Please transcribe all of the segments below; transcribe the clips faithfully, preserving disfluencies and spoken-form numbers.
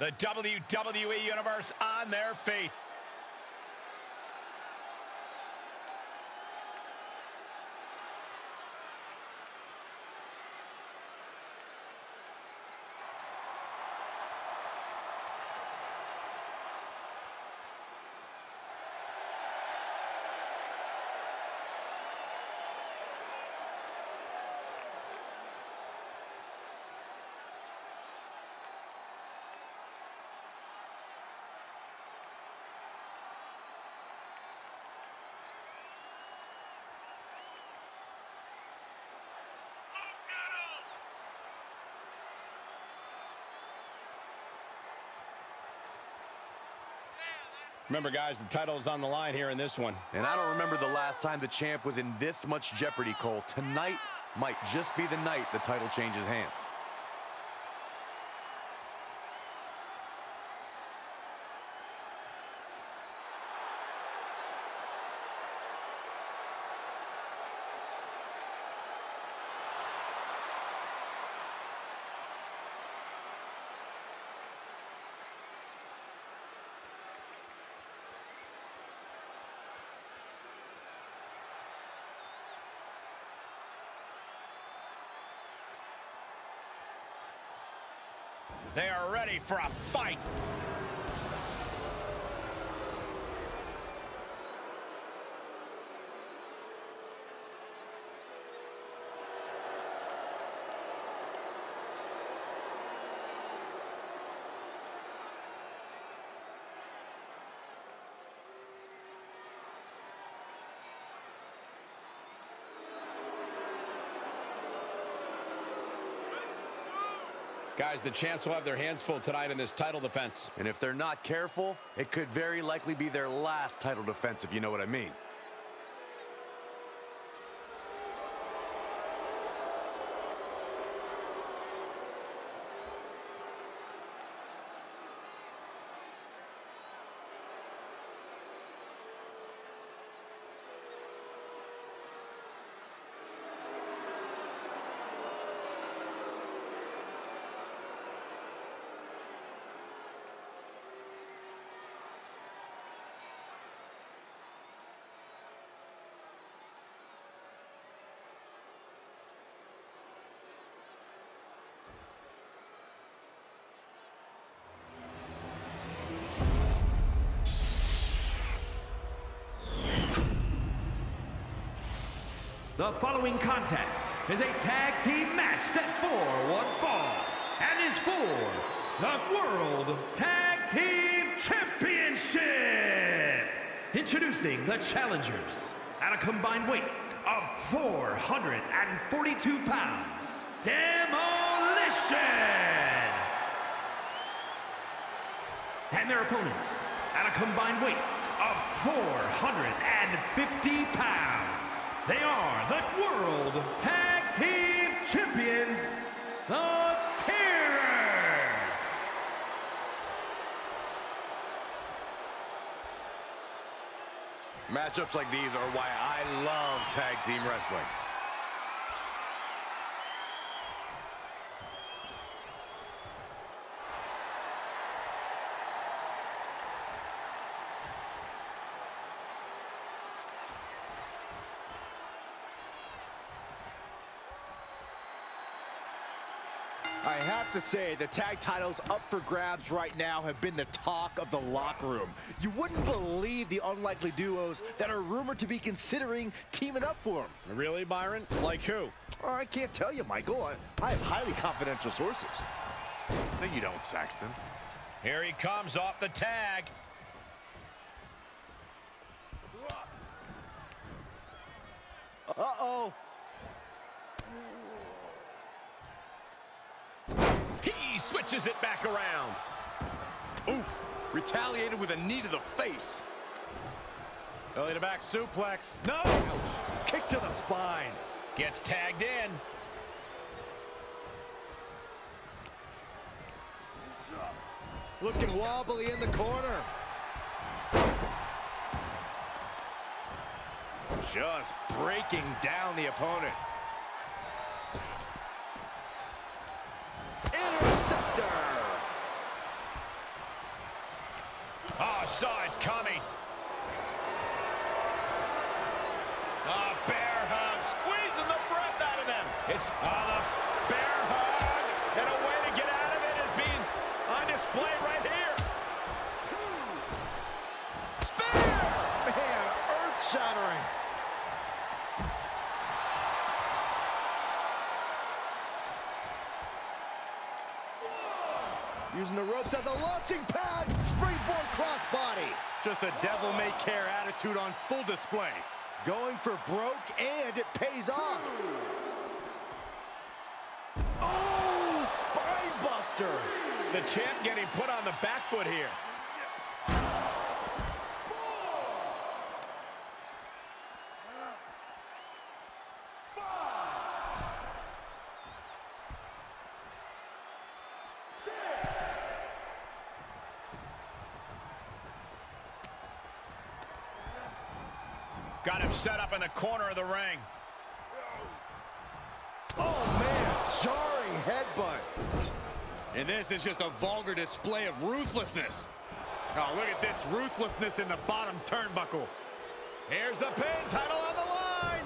The W W E Universe on their feet. Remember, guys, the title is on the line here in this one. And I don't remember the last time the champ was in this much jeopardy, Cole. Tonight might just be the night the title changes hands. They are ready for a fight. Guys, the champs will have their hands full tonight in this title defense. And if they're not careful, it could very likely be their last title defense, if you know what I mean. The following contest is a tag team match set for one fall and is for the World Tag Team Championship. Introducing the challengers at a combined weight of four hundred forty-two pounds, Demolition. And their opponents at a combined weight of four hundred fifty pounds. They are the World Tag Team Champions, the Terrors! Matchups like these are why I love tag team wrestling. I have to say, the tag titles up for grabs right now have been the talk of the locker room. You wouldn't believe the unlikely duos that are rumored to be considering teaming up for them. Really, Byron? Like who? Oh, I can't tell you, Michael. I, I have highly confidential sources. No, you don't, Saxton. Here he comes off the tag. Uh-oh. He switches it back around. Oof, retaliated with a knee to the face. Belly to back suplex. No! Ouch. Kick to the spine. Gets tagged in. Looking wobbly in the corner. Just breaking down the opponent. Interceptor! saw it coming. A bear hug, squeezing the breath out of them. It's a uh, bear hug, and a way to get out of it is being on display right here. Two. Spear! Man, earth-shattering. Using the ropes as a launching pad, springboard crossbody. Just a devil-may-care attitude on full display. Going for broke, and it pays off. Oh, spine buster. The champ getting put on the back foot here. Got him set up in the corner of the ring. Oh, man, jarring headbutt. And this is just a vulgar display of ruthlessness. Oh, look at this ruthlessness in the bottom turnbuckle. Here's the pin, title on the line.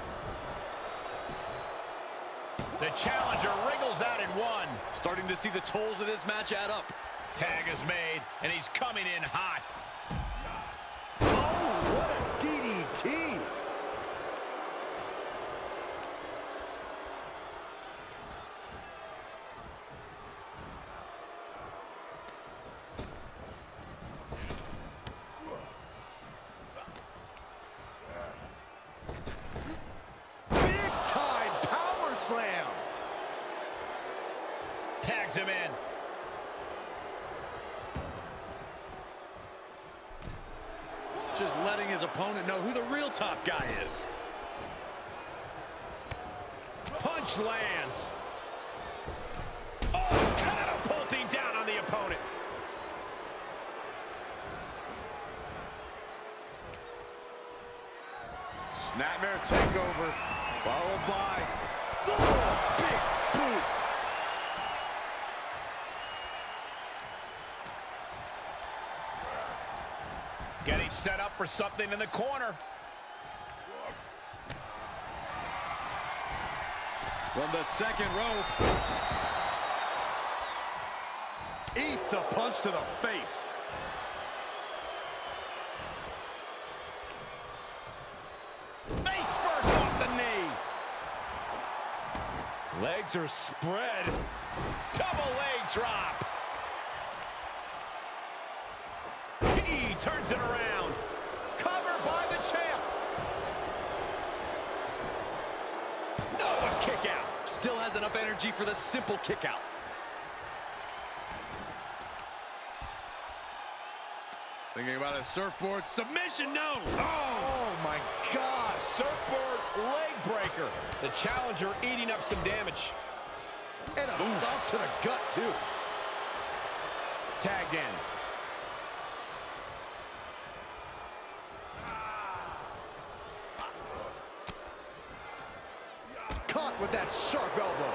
The challenger wriggles out in one. Starting to see the tolls of this match add up. Tag is made, and he's coming in hot. D D T. Big time power slam. Tags him in. Just letting his opponent know who the real top guy is. Punch lands. Oh, catapulting down on the opponent. Snapmare takeover, followed by oh, big boot. Getting set up for something in the corner. From the second rope. Eats a punch to the face. Face first off the knee. Legs are spread. Double leg drop. Turns it around. Cover by the champ. No, a kick out. Still has enough energy for the simple kick out. Thinking about a surfboard submission. No. Oh, oh my God. Surfboard leg breaker. The challenger eating up some damage. And a Oof. Stop to the gut, too. Tagged in. With that sharp elbow.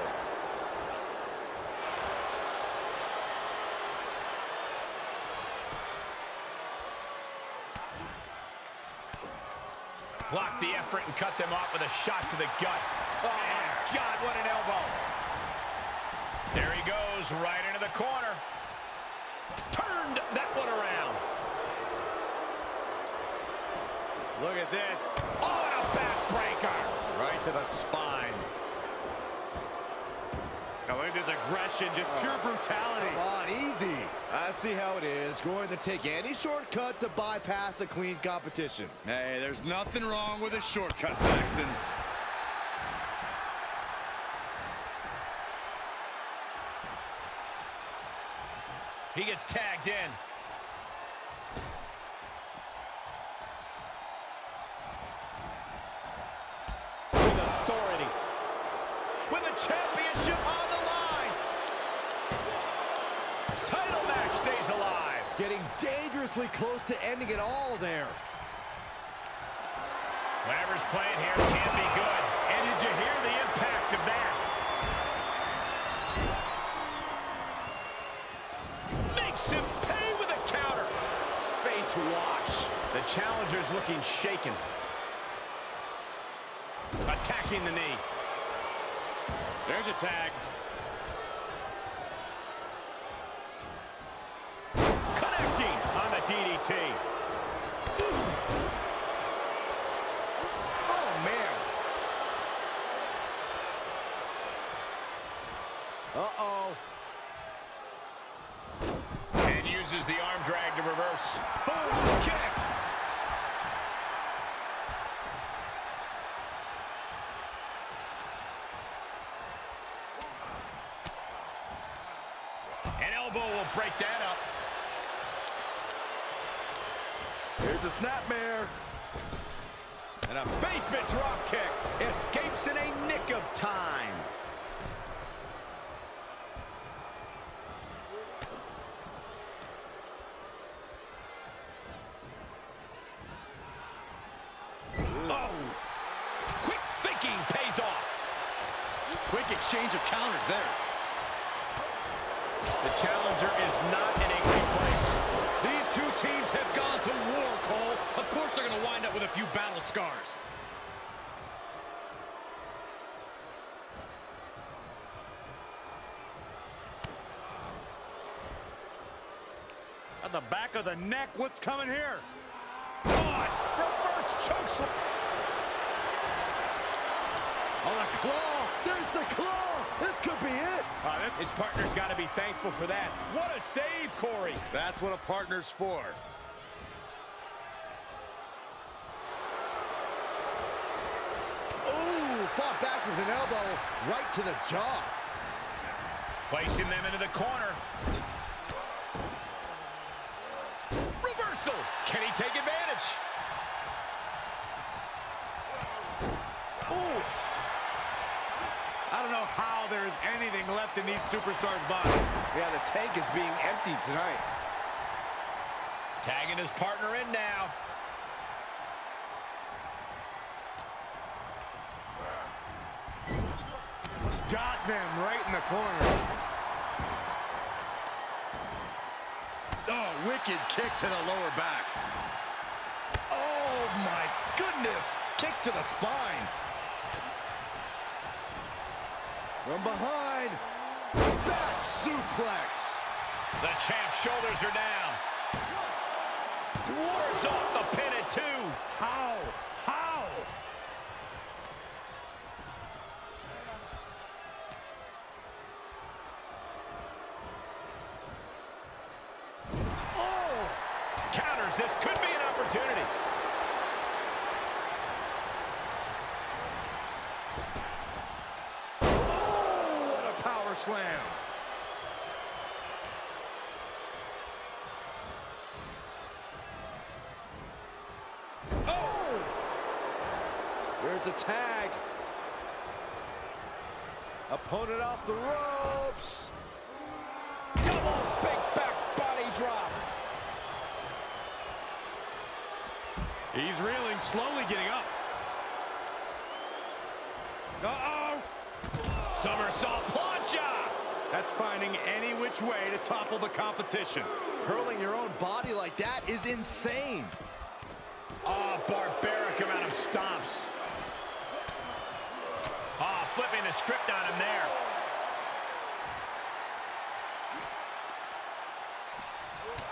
Blocked the effort and cut them off with a shot to the gut. Oh, my God, what an elbow. There he goes, right into the corner. Turned that one around. Look at this. Oh, and a backbreaker. Right to the spine. I think there's aggression, just pure brutality. Come on, easy. I see how it is. Going to take any shortcut to bypass a clean competition. Hey, there's nothing wrong with a shortcut, Saxton. He gets tagged in. Championship on the line. Title match stays alive. Getting dangerously close to ending it all there. Whatever's playing here can be good. And did you hear the impact of that? Makes him pay with a counter. Face wash. The challenger's looking shaken. Attacking the knee. There's a tag. Connecting on the D D T. Oh, man. Uh-oh. And uses the arm drag to reverse. Boom, kick. Break that up. Here's a snapmare. And a basement drop kick. Escapes in a nick of time. Oh! Quick thinking pays off. Quick exchange of counters there. The challenger is not in a great place. These two teams have gone to war, Cole. Of course they're going to wind up with a few battle scars. At the back of the neck, what's coming here? God, reverse chokeslap. Oh, the claw. There's the claw. This could be it. Uh, his partner's got to be thankful for that. What a save, Corey. That's what a partner's for. Ooh, fought back with an elbow right to the jaw. Placing them into the corner. Reversal. Can he take advantage? Ooh. I don't know how there's anything left in these superstars' bodies. Yeah, the tank is being emptied tonight. Tagging his partner in now. Got them right in the corner. Oh, wicked kick to the lower back. Oh, my goodness. Kick to the spine. From behind, back suplex. The champ's shoulders are down. Wards off the pin at two. How? How? Oh! Counters. This could be an opportunity. Slam. Oh! There's a tag. Opponent off the ropes. Double big back body drop. He's reeling, slowly getting up. Uh-oh! Somersault plunge up. That's finding any which way to topple the competition. Hurling your own body like that is insane. Oh, barbaric amount of stomps. Oh, flipping the script on him there.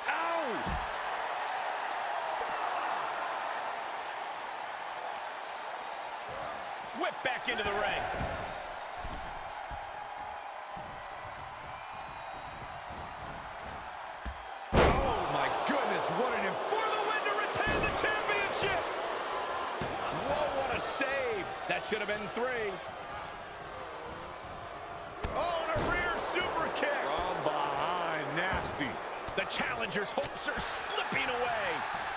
Ow! Whip back into the ring. What an for the win to retain the championship. Whoa, what a save. That should have been three. Oh, and a rear super kick. From behind, nasty. The challenger's hopes are slipping away.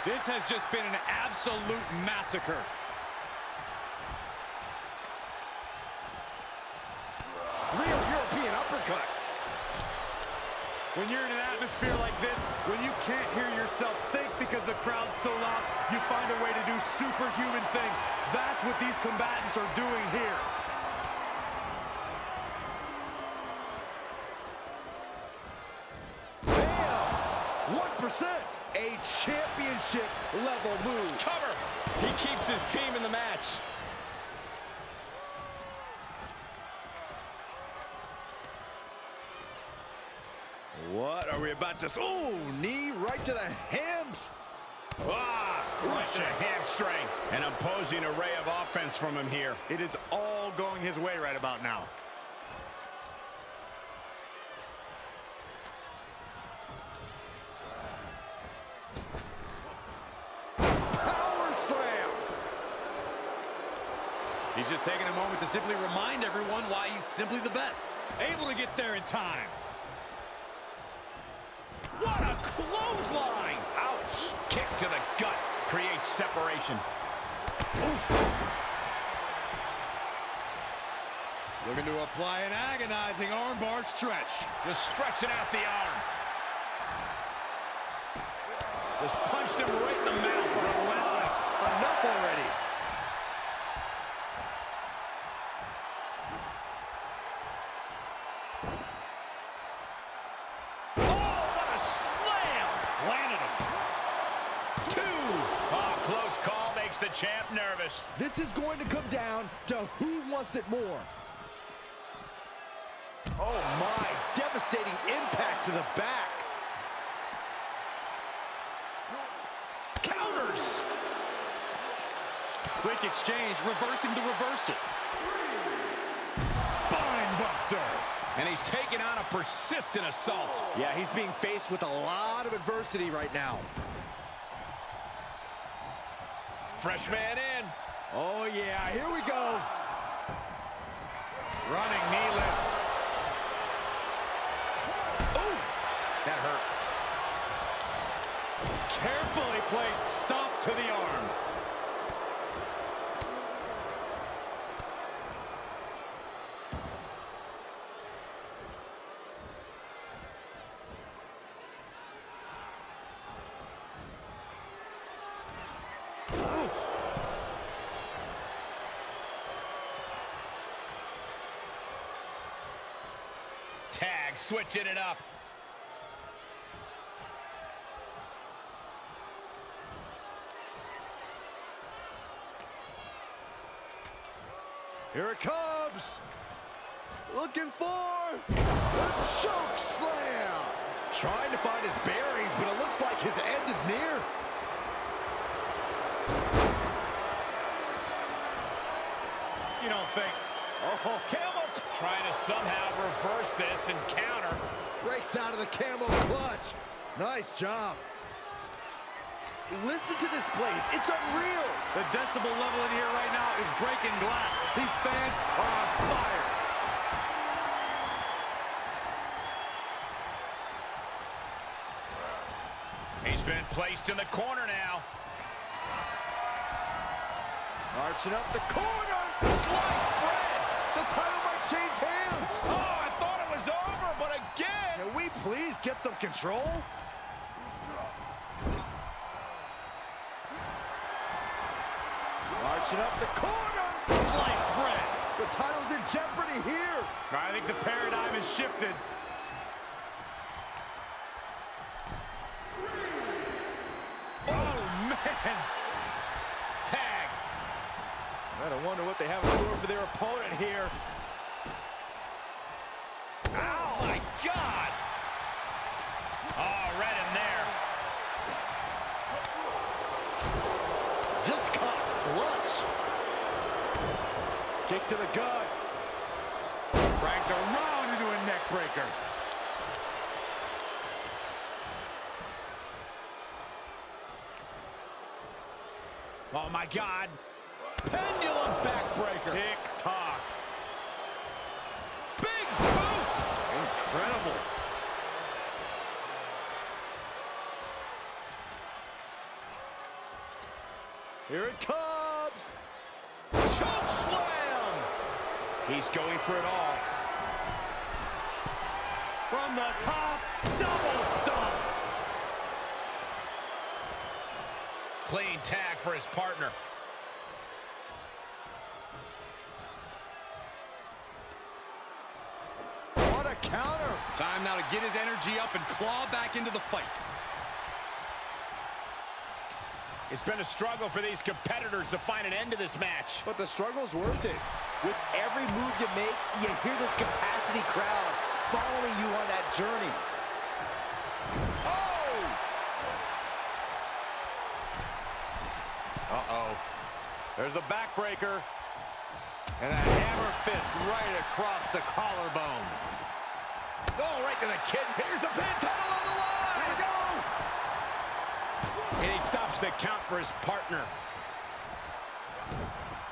This has just been an absolute massacre. Real European uppercut. When you're in an atmosphere like this, when you can't hear yourself think because the crowd's so loud, you find a way to do superhuman things. That's what these combatants are doing here. Damn! one percent! A championship championship level move. Cover. He keeps his team in the match. What are we about to see? Oh, knee right to the hams. Ah, crush a hamstring. An imposing array of offense from him here. It is all going his way right about now. Power slam. He's just taking a moment to simply remind everyone why he's simply the best. Able to get there in time. What a clothesline! Ouch! Kick to the gut creates separation. Ooh. Looking to apply an agonizing armbar stretch. Just stretching out the arm. Just punched him right in the mouth. Relentless. Enough already. The champ nervous. This is going to come down to who wants it more. Oh my, devastating impact to the back. Counters. Quick exchange, reversing the reversal. Spine buster. And he's taking on a persistent assault. Yeah, he's being faced with a lot of adversity right now. Fresh man in. Oh, yeah, here we go. Running knee lift. Oh, that hurt. Carefully placed stomp to the arm. Tag, switching it up. Here it comes. Looking for a choke slam. Trying to find his bearings, but it looks like his end is near. You don't think. Oh, camel. Trying to somehow reverse this and counter. Breaks out of the camel clutch. Nice job. Listen to this place. It's unreal. The decibel level in here right now is breaking glass. These fans are on fire. He's been placed in the corner now. Arching up the corner. Sliced bread. The title might change hands. Oh, I thought it was over, but again. Can we please get some control? Arching up the corner. Sliced bread. The title's in jeopardy here. I think the paradigm has shifted. Oh, man. I don't wonder what they have in store for their opponent here. Oh, my God. Oh, right in there. Just caught flush. Kick to the gut. Cranked around into a neck breaker. Oh, my God. Pendulum backbreaker. Tick-tock. Big boot. Incredible. Here it comes. Choke slam. He's going for it all. From the top, double stomp. Clean tag for his partner. Counter. Time now to get his energy up and claw back into the fight. It's been a struggle for these competitors to find an end to this match. But the struggle's worth it. With every move you make, you hear this capacity crowd following you on that journey. Oh! Uh-oh. There's the backbreaker. And a hammer fist right across the collarbone. Oh, right to the kid. Here's the pin, title on the line. Here we go. And he stops the count for his partner.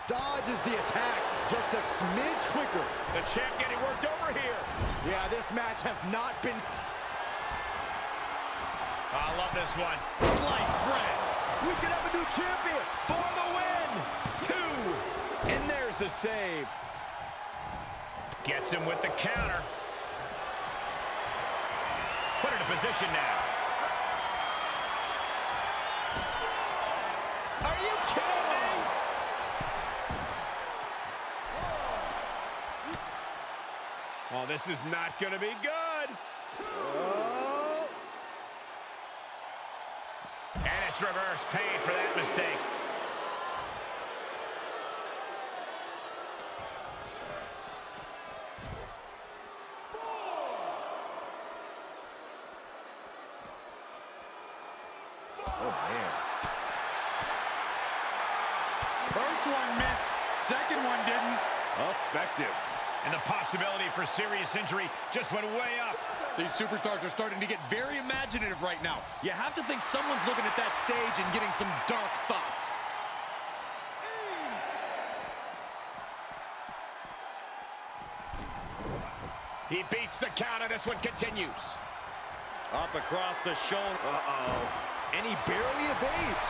Dodges the attack just a smidge quicker. The champ getting worked over here. Yeah, this match has not been... Oh, I love this one. Sliced bread. We could have a new champion for the win. Two. And there's the save. Gets him with the counter. Put it in position now. Are you kidding me? Oh, this is not going to be good. Oh. And it's reverse pain for that mistake. Effective. And the possibility for serious injury just went way up. These superstars are starting to get very imaginative right now. You have to think someone's looking at that stage and getting some dark thoughts. He beats the counter. This one continues. Up across the shoulder. Uh-oh. And he barely evades.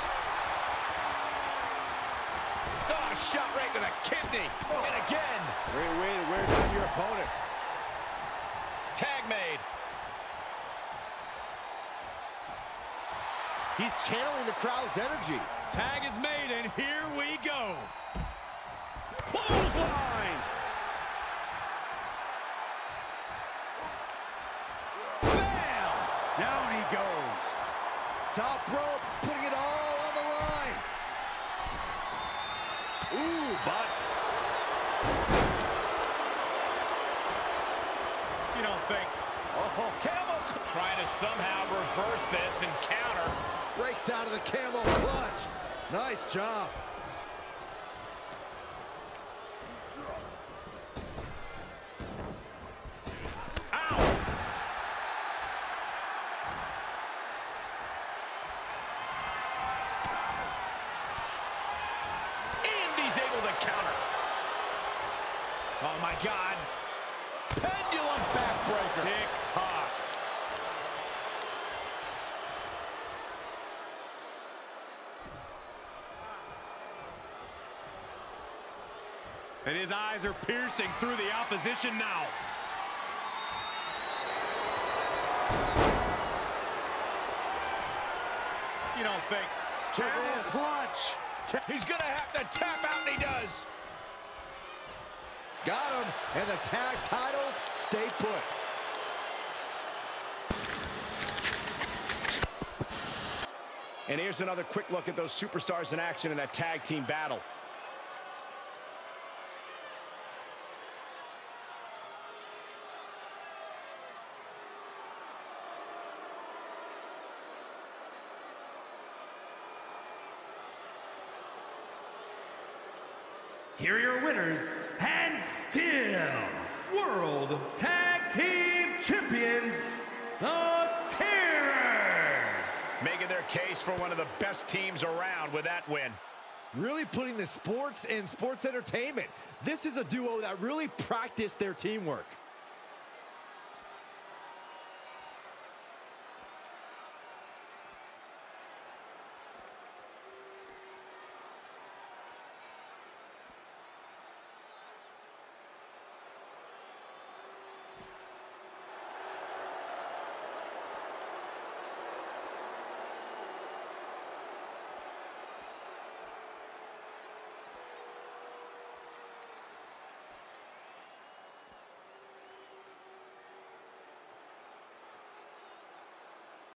Oh, shot right to the kidney. Oh. And again. Great way to wear down your opponent. Tag made. He's channeling the crowd's energy. Tag is made, and here we go. Clothesline. Bam. Down he goes. Top rope, putting it all on the line. Ooh, but you don't think. Oh, camel trying to somehow reverse this and counter. Breaks out of the camel clutch. Nice job. Oh, my God. Pendulum backbreaker. Tick-tock. And his eyes are piercing through the opposition now. You don't think. Camel clutch. He's going to have to tap out, and he does. Got him, and the tag titles stay put. And here's another quick look at those superstars in action in that tag team battle. Here are your winners, and still World Tag Team Champions, the Terrors. Making their case for one of the best teams around with that win. Really putting the sports in sports entertainment. This is a duo that really practiced their teamwork.